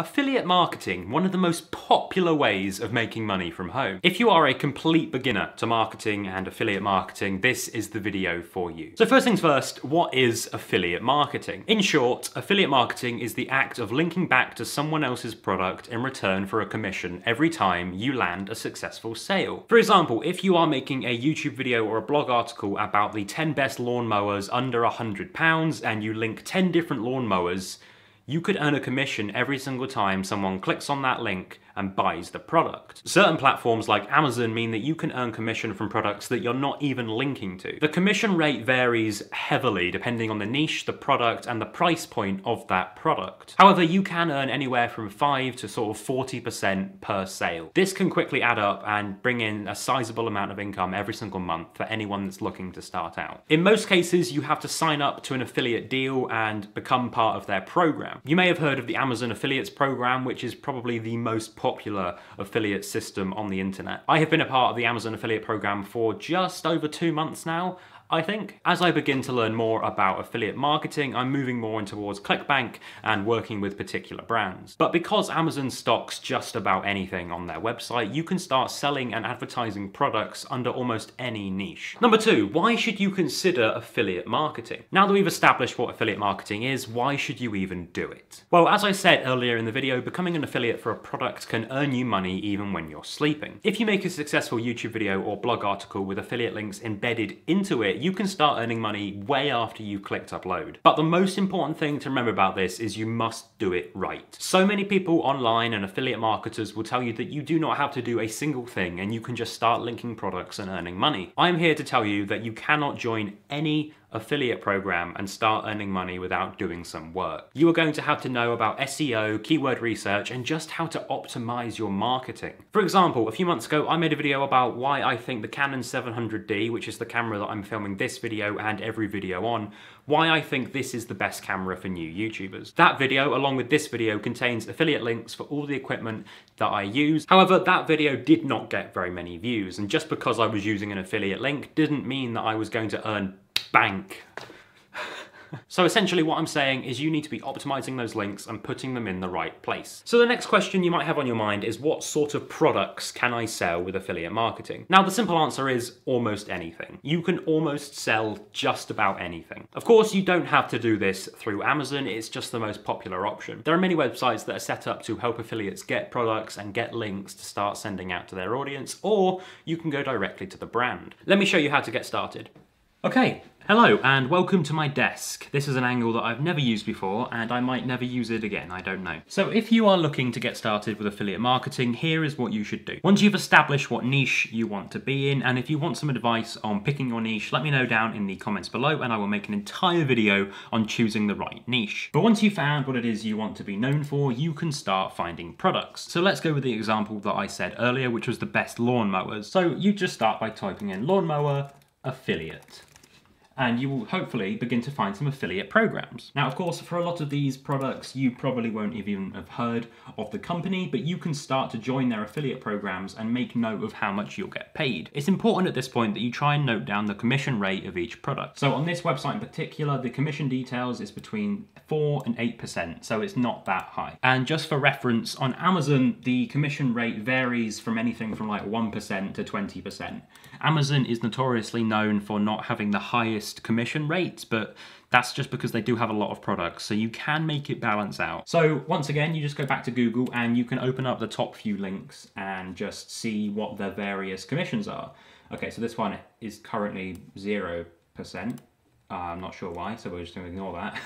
Affiliate marketing, one of the most popular ways of making money from home. If you are a complete beginner to marketing and affiliate marketing, this is the video for you. So first things first, what is affiliate marketing? In short, affiliate marketing is the act of linking back to someone else's product in return for a commission every time you land a successful sale. For example, if you are making a YouTube video or a blog article about the 10 best lawnmowers under £100 and you link 10 different lawnmowers, you could earn a commission every single time someone clicks on that link and buys the product. Certain platforms like Amazon mean that you can earn commission from products that you're not even linking to. The commission rate varies heavily depending on the niche, the product, and the price point of that product. However, you can earn anywhere from 5 to sort of 40% per sale. This can quickly add up and bring in a sizable amount of income every single month for anyone that's looking to start out. In most cases, you have to sign up to an affiliate deal and become part of their program. You may have heard of the Amazon Affiliates program, which is probably the most popular affiliate system on the internet. I have been a part of the Amazon Affiliate program for just over 2 months now, I think. As I begin to learn more about affiliate marketing, I'm moving more in towards ClickBank and working with particular brands. But because Amazon stocks just about anything on their website, you can start selling and advertising products under almost any niche. Number 2, why should you consider affiliate marketing? Now that we've established what affiliate marketing is, why should you even do it? Well, as I said earlier in the video, becoming an affiliate for a product can earn you money even when you're sleeping. If you make a successful YouTube video or blog article with affiliate links embedded into it, you can start earning money way after you clicked upload. But the most important thing to remember about this is you must do it right. So many people online and affiliate marketers will tell you that you do not have to do a single thing and you can just start linking products and earning money. I'm here to tell you that you cannot join any affiliate program and start earning money without doing some work. You are going to have to know about SEO, keyword research, and just how to optimize your marketing. For example, a few months ago, I made a video about why I think the Canon 700D, which is the camera that I'm filming this video and every video on, why I think this is the best camera for new YouTubers. That video, along with this video, contains affiliate links for all the equipment that I use. However, that video did not get very many views, and just because I was using an affiliate link didn't mean that I was going to earn bank. So essentially what I'm saying is you need to be optimizing those links and putting them in the right place. So the next question you might have on your mind is, what sort of products can I sell with affiliate marketing? Now the simple answer is almost anything. You can almost sell just about anything. Of course, you don't have to do this through Amazon. It's just the most popular option. There are many websites that are set up to help affiliates get products and get links to start sending out to their audience, or you can go directly to the brand. Let me show you how to get started. Okay. Hello and welcome to my desk. This is an angle that I've never used before and I might never use it again, I don't know. So if you are looking to get started with affiliate marketing, here is what you should do. Once you've established what niche you want to be in, and if you want some advice on picking your niche, let me know down in the comments below and I will make an entire video on choosing the right niche. But once you've found what it is you want to be known for, you can start finding products. So let's go with the example that I said earlier, which was the best lawnmowers. So you just start by typing in lawnmower affiliate, and you will hopefully begin to find some affiliate programs. Now, of course, for a lot of these products, you probably won't even have heard of the company, but you can start to join their affiliate programs and make note of how much you'll get paid. It's important at this point that you try and note down the commission rate of each product. So on this website in particular, the commission details is between 4 and 8%, so it's not that high. And just for reference, on Amazon, the commission rate varies from anything from like 1% to 20%. Amazon is notoriously known for not having the highest commission rates, but that's just because they do have a lot of products, so you can make it balance out. So once again, you just go back to Google and you can open up the top few links and just see what their various commissions are. Okay, so this one is currently 0%. I'm not sure why, so we're just going to ignore that.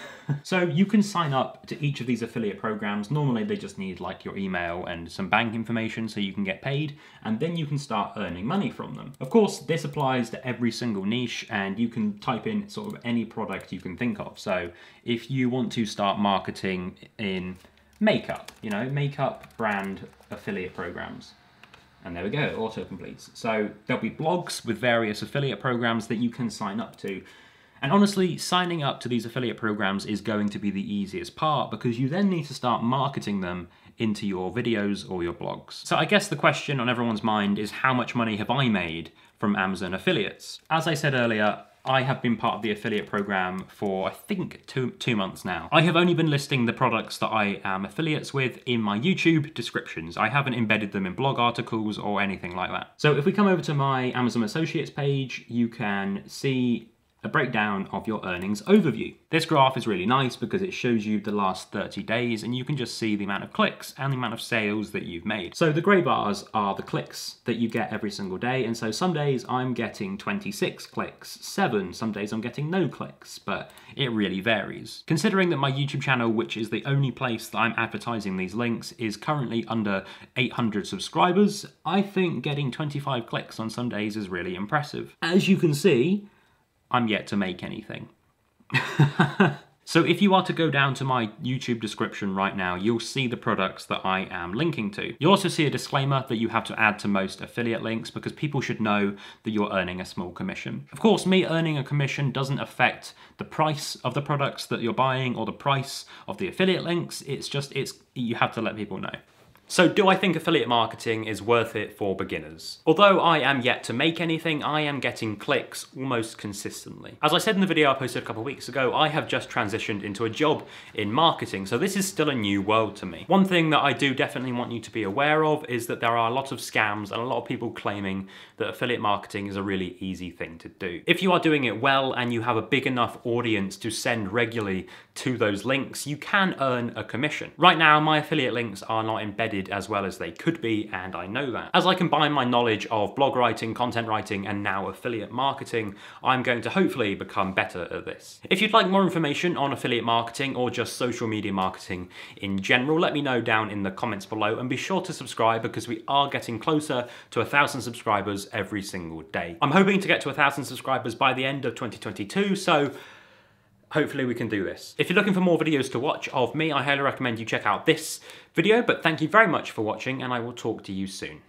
So you can sign up to each of these affiliate programs. Normally they just need like your email and some bank information so you can get paid, and then you can start earning money from them. Of course, this applies to every single niche and you can type in sort of any product you can think of. So if you want to start marketing in makeup, you know, makeup brand affiliate programs. And there we go, auto-completes. So there'll be blogs with various affiliate programs that you can sign up to. And honestly, signing up to these affiliate programs is going to be the easiest part, because you then need to start marketing them into your videos or your blogs. So I guess the question on everyone's mind is, how much money have I made from Amazon affiliates? As I said earlier, I have been part of the affiliate program for, I think, two months now. I have only been listing the products that I am affiliates with in my YouTube descriptions. I haven't embedded them in blog articles or anything like that. So if we come over to my Amazon Associates page, you can see a breakdown of your earnings overview. This graph is really nice because it shows you the last 30 days and you can just see the amount of clicks and the amount of sales that you've made. So the gray bars are the clicks that you get every single day. And so some days I'm getting 26 clicks, 7, some days I'm getting no clicks, but it really varies. Considering that my YouTube channel, which is the only place that I'm advertising these links, is currently under 800 subscribers, I think getting 25 clicks on some days is really impressive. As you can see, I'm yet to make anything. So if you are to go down to my YouTube description right now, you'll see the products that I am linking to. You'll also see a disclaimer that you have to add to most affiliate links because people should know that you're earning a small commission. Of course, me earning a commission doesn't affect the price of the products that you're buying or the price of the affiliate links. It's just, you have to let people know. So do I think affiliate marketing is worth it for beginners? Although I am yet to make anything, I am getting clicks almost consistently. As I said in the video I posted a couple of weeks ago, I have just transitioned into a job in marketing, so this is still a new world to me. One thing that I do definitely want you to be aware of is that there are a lot of scams and a lot of people claiming that affiliate marketing is a really easy thing to do. If you are doing it well and you have a big enough audience to send regularly to those links, you can earn a commission. Right now, my affiliate links are not embedded as well as they could be, and I know that. As I combine my knowledge of blog writing, content writing, and now affiliate marketing, I'm going to hopefully become better at this. If you'd like more information on affiliate marketing or just social media marketing in general, let me know down in the comments below, and be sure to subscribe because we are getting closer to 1,000 subscribers every single day. I'm hoping to get to 1,000 subscribers by the end of 2022, so hopefully we can do this. If you're looking for more videos to watch of me, I highly recommend you check out this video, but thank you very much for watching and I will talk to you soon.